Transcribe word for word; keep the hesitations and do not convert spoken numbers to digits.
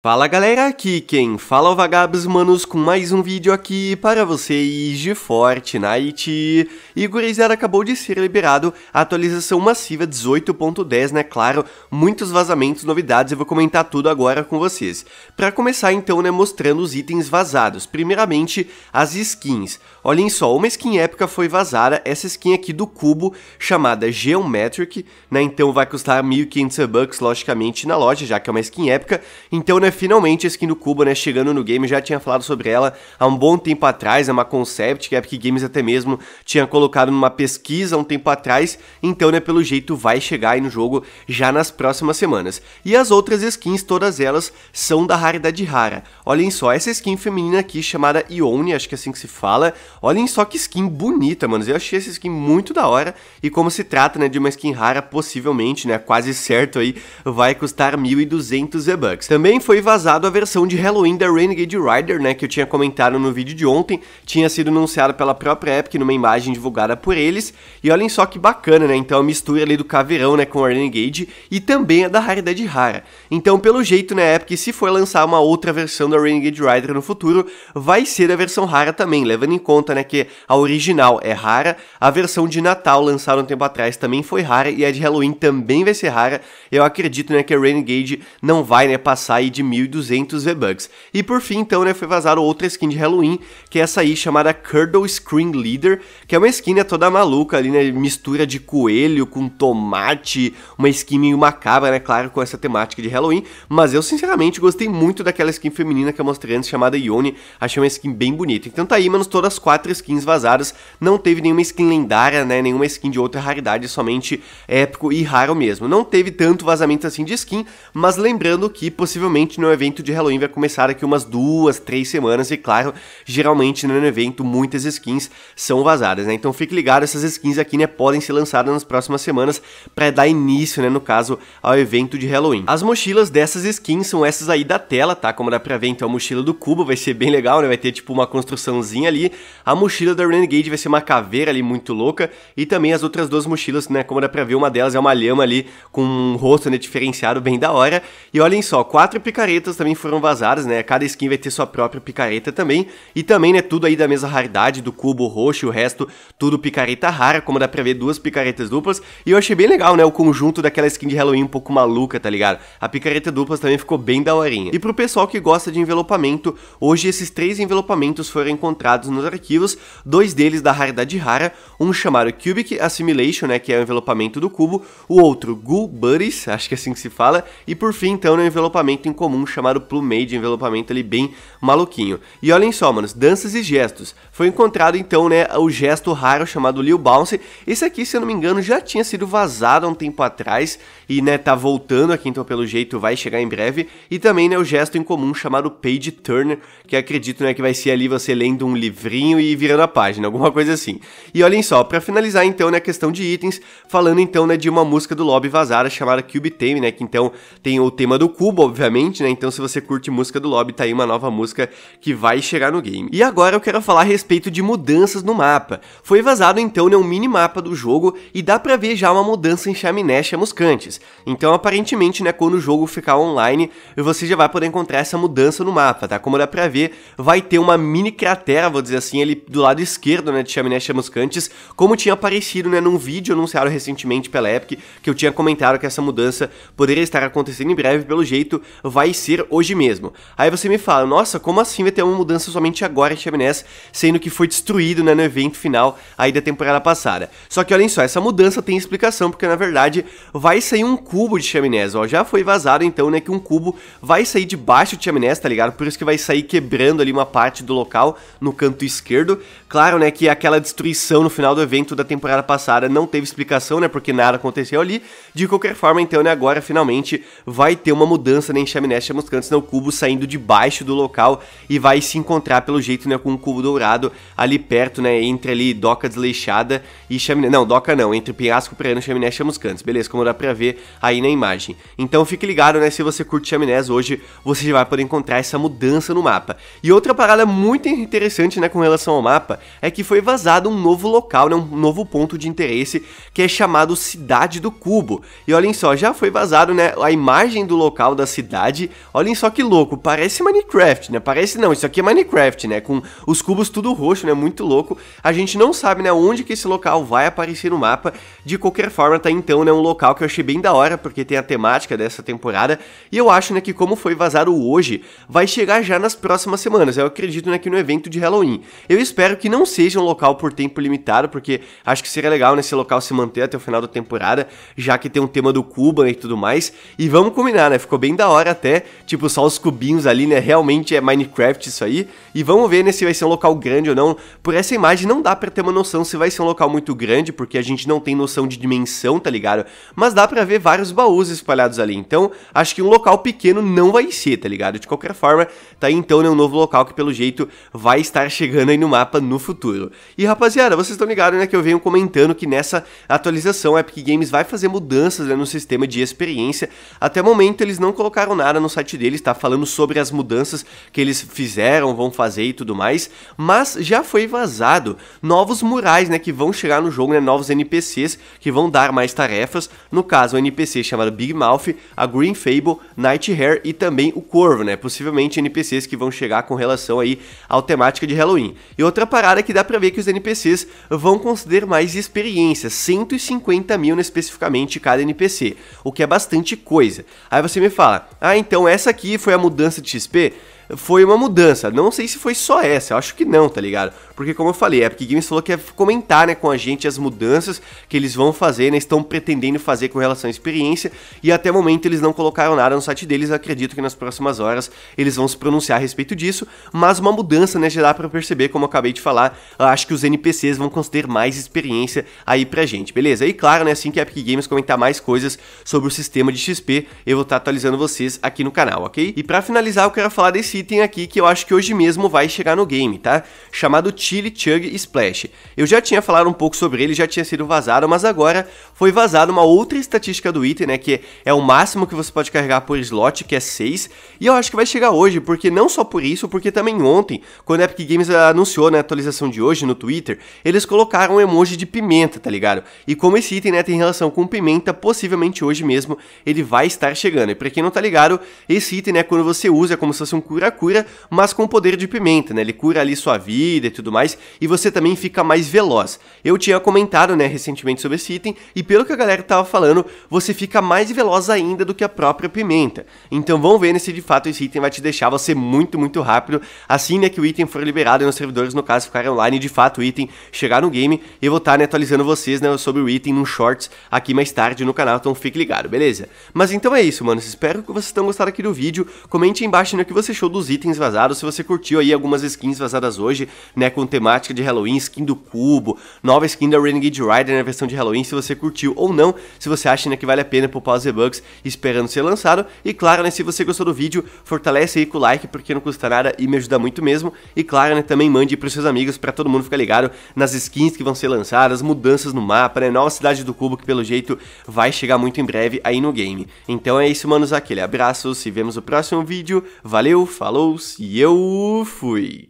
Fala galera, aqui quem fala é o Vagabos Manos com mais um vídeo aqui para vocês de Fortnite. E gurizada, acabou de ser liberado a atualização massiva dezoito ponto dez, né, claro, muitos vazamentos, novidades, eu vou comentar tudo agora com vocês. Para começar então, né, mostrando os itens vazados, primeiramente as skins. Olhem só, uma skin épica foi vazada, essa skin aqui do cubo, chamada Geometric, né, então vai custar mil e quinhentos bucks, logicamente, na loja, já que é uma skin épica, então, né, finalmente a skin do Cubo, né, chegando no game, já tinha falado sobre ela há um bom tempo atrás, é uma concept que a Epic Games até mesmo tinha colocado numa pesquisa há um tempo atrás, então, né, pelo jeito vai chegar aí no jogo já nas próximas semanas. E as outras skins, todas elas são da raridade rara. Olhem só, essa skin feminina aqui chamada Ione, acho que é assim que se fala, olhem só que skin bonita, mano, eu achei essa skin muito da hora, e como se trata, né, de uma skin rara, possivelmente, né, quase certo aí, vai custar mil e duzentos V-Bucks. Também foi vazado a versão de Halloween da Renegade Rider, né, que eu tinha comentado no vídeo de ontem, tinha sido anunciado pela própria Epic numa imagem divulgada por eles, e olhem só que bacana, né, então a mistura ali do caveirão, né, com a Renegade, e também a da raridade rara. Então, pelo jeito, né, a Epic, se for lançar uma outra versão da Renegade Rider no futuro, vai ser a versão rara também, levando em conta, né, que a original é rara, a versão de Natal lançada um tempo atrás também foi rara, e a de Halloween também vai ser rara. Eu acredito, né, que a Renegade não vai, né, passar aí de mil e duzentos V-Bucks. E por fim, então, né, foi vazada outra skin de Halloween, que é essa aí, chamada Curdle Screen Leader, que é uma skin, né, toda maluca ali, né, mistura de coelho com tomate, uma skin meio macabra, né, claro, com essa temática de Halloween, mas eu, sinceramente, gostei muito daquela skin feminina que eu mostrei antes, chamada Ione, achei uma skin bem bonita. Então tá aí, mano, todas as quatro skins vazadas, não teve nenhuma skin lendária, né, nenhuma skin de outra raridade, somente épico e raro mesmo. Não teve tanto vazamento assim de skin, mas lembrando que, possivelmente, no evento de Halloween vai começar aqui umas duas, três semanas, e claro, geralmente no evento muitas skins são vazadas, né, então fique ligado, essas skins aqui, né, podem ser lançadas nas próximas semanas para dar início, né, no caso, ao evento de Halloween. As mochilas dessas skins são essas aí da tela, tá, como dá pra ver, então a mochila do Cubo vai ser bem legal, né, vai ter tipo uma construçãozinha ali, a mochila da Renegade vai ser uma caveira ali muito louca, e também as outras duas mochilas, né, como dá pra ver, uma delas é uma lhama ali com um rosto, né, diferenciado, bem da hora. E olhem só, quatro picaretas também foram vazadas, né, cada skin vai ter sua própria picareta também, e também, né, tudo aí da mesma raridade, do cubo roxo e o resto, tudo picareta rara, como dá pra ver, duas picaretas duplas, e eu achei bem legal, né, o conjunto daquela skin de Halloween um pouco maluca, tá ligado? A picareta duplas também ficou bem daorinha. E pro pessoal que gosta de envelopamento, hoje esses três envelopamentos foram encontrados nos arquivos, dois deles da raridade rara, um chamado Cubic Assimilation, né, que é o envelopamento do cubo, o outro Ghoul Buddies, acho que é assim que se fala, e por fim, então, né, o envelopamento em comum um chamado Plumade, envelopamento ali bem maluquinho. E olhem só, manos, danças e gestos. Foi encontrado então, né, o gesto raro chamado Lil Bounce. Esse aqui, se eu não me engano, já tinha sido vazado há um tempo atrás e, né, tá voltando aqui, então pelo jeito vai chegar em breve. E também, né, o gesto em comum chamado Page Turner, que acredito, né, que vai ser ali você lendo um livrinho e virando a página, alguma coisa assim. E olhem só, pra finalizar então, né, a questão de itens, falando então, né, de uma música do lobby vazada chamada Cube Theme, né, que então tem o tema do cubo, obviamente, né. Então se você curte música do lobby, tá aí uma nova música que vai chegar no game. E agora eu quero falar a respeito de mudanças no mapa. Foi vazado então, né, um minimapa do jogo, e dá pra ver já uma mudança em Chaminés Chamuscantes. Então aparentemente, né, quando o jogo ficar online, você já vai poder encontrar essa mudança no mapa, tá? Como dá pra ver, vai ter uma mini cratera, vou dizer assim, ali do lado esquerdo, né, de Chaminés Chamuscantes, como tinha aparecido, né, num vídeo anunciado recentemente pela Epic, que eu tinha comentado que essa mudança poderia estar acontecendo em breve, pelo jeito vai ser hoje mesmo. Aí você me fala, nossa, como assim vai ter uma mudança somente agora em Chaminés, sendo que foi destruído, né, no evento final aí da temporada passada. Só que olhem só, essa mudança tem explicação, porque na verdade vai sair um cubo de Chaminés, ó, já foi vazado então, né, que um cubo vai sair debaixo de Chaminés, tá ligado? Por isso que vai sair quebrando ali uma parte do local no canto esquerdo. Claro, né, que aquela destruição no final do evento da temporada passada não teve explicação, né, porque nada aconteceu ali. De qualquer forma, então, né, agora finalmente vai ter uma mudança, né, em Chaminés Chamuscantes, né, o cubo saindo debaixo do local, e vai se encontrar pelo jeito, né, com um cubo dourado ali perto, né, entre ali Doca Desleixada e Chaminés, não, Doca não, entre Penhasco Praiano e Chaminés Chamuscantes, beleza, como dá pra ver aí na imagem. Então fique ligado, né, se você curte Chaminés, hoje você já vai poder encontrar essa mudança no mapa. E outra parada muito interessante, né, com relação ao mapa, é que foi vazado um novo local, né, um novo ponto de interesse, que é chamado Cidade do Cubo. E olhem só, já foi vazado, né, a imagem do local da cidade, aqui. Olhem só que louco, parece Minecraft, né? Parece não, isso aqui é Minecraft, né? Com os cubos tudo roxo, né? Muito louco. A gente não sabe, né, onde que esse local vai aparecer no mapa. De qualquer forma, tá então, né, um local que eu achei bem da hora, porque tem a temática dessa temporada. E eu acho, né, que como foi vazado hoje, vai chegar já nas próximas semanas. Eu acredito, né, que no evento de Halloween. Eu espero que não seja um local por tempo limitado, porque acho que seria legal nesse local se manter até o final da temporada, já que tem um tema do Cuba, né, e tudo mais. E vamos combinar, né? Ficou bem da hora até, tipo, só os cubinhos ali, né? Realmente é Minecraft isso aí. E vamos ver, né, se vai ser um local grande ou não. Por essa imagem não dá pra ter uma noção se vai ser um local muito grande, porque a gente não tem noção de dimensão, tá ligado? Mas dá pra ver vários baús espalhados ali. Então, acho que um local pequeno não vai ser, tá ligado? De qualquer forma, tá aí então, né, um novo local que pelo jeito vai estar chegando aí no mapa no futuro. E rapaziada, vocês estão ligados, né, que eu venho comentando que nessa atualização a Epic Games vai fazer mudanças, né, no sistema de experiência. Até o momento eles não colocaram nada no site deles, tá? Falando sobre as mudanças que eles fizeram, vão fazer e tudo mais, mas já foi vazado novos murais, né, que vão chegar no jogo, né, novos N P Cs que vão dar mais tarefas, no caso o N P C chamado Big Mouth, a Green Fable, Night Hair e também o Corvo, né, possivelmente N P Cs que vão chegar com relação aí à temática de Halloween. E outra parada que dá pra ver que os N P Cs vão conceder mais experiência, cento e cinquenta mil, né, especificamente cada N P C, o que é bastante coisa. Aí você me fala, ah, então essa aqui foi a mudança de X P? Foi uma mudança, não sei se foi só essa, eu acho que não, tá ligado? Porque como eu falei, a Epic Games falou que ia comentar, né, com a gente as mudanças que eles vão fazer, né, estão pretendendo fazer com relação à experiência, e até o momento eles não colocaram nada no site deles. Eu acredito que nas próximas horas eles vão se pronunciar a respeito disso, mas uma mudança, né, já dá pra perceber, como eu acabei de falar, eu acho que os N P Cs vão conceder mais experiência aí pra gente, beleza? E claro, né, assim que a Epic Games comentar mais coisas sobre o sistema de X P, eu vou estar atualizando vocês aqui no canal, ok? E pra finalizar, eu quero falar desse item aqui que eu acho que hoje mesmo vai chegar no game, tá? Chamado Chili Chug Splash. Eu já tinha falado um pouco sobre ele, já tinha sido vazado, mas agora foi vazado uma outra estatística do item, né, que é o máximo que você pode carregar por slot, que é seis, e eu acho que vai chegar hoje, porque não só por isso, porque também ontem, quando a Epic Games anunciou, né, a atualização de hoje no Twitter, eles colocaram um emoji de pimenta, tá ligado? E como esse item, né, tem relação com pimenta, possivelmente hoje mesmo ele vai estar chegando. E pra quem não tá ligado, esse item, né, quando você usa é como se fosse um cura cura, mas com poder de pimenta, né, ele cura ali sua vida e tudo mais, e você também fica mais veloz. Eu tinha comentado, né, recentemente sobre esse item, e pelo que a galera tava falando, você fica mais veloz ainda do que a própria pimenta. Então vamos ver, né, se de fato esse item vai te deixar você muito, muito rápido, assim, né, que o item for liberado e os servidores, no caso, ficarem online e de fato o item chegar no game. Eu vou estar, tá, né, atualizando vocês, né, sobre o item num shorts aqui mais tarde no canal, então fique ligado, beleza? Mas então é isso, mano, espero que vocês tenham gostado aqui do vídeo, comente aí embaixo, né, o que você achou dos itens vazados, se você curtiu aí algumas skins vazadas hoje, né, com temática de Halloween, skin do Cubo, nova skin da Renegade Rider na versão de Halloween, se você curtiu ou não, se você acha, né, que vale a pena poupar os V-Bucks esperando ser lançado. E claro, né, se você gostou do vídeo, fortalece aí com o like, porque não custa nada e me ajuda muito mesmo. E claro, né, também mande para os seus amigos, para todo mundo ficar ligado nas skins que vão ser lançadas, mudanças no mapa, né, nova Cidade do Cubo que pelo jeito vai chegar muito em breve aí no game. Então é isso, manos, aquele abraço, se vemos no próximo vídeo, valeu! Falou-se e eu fui!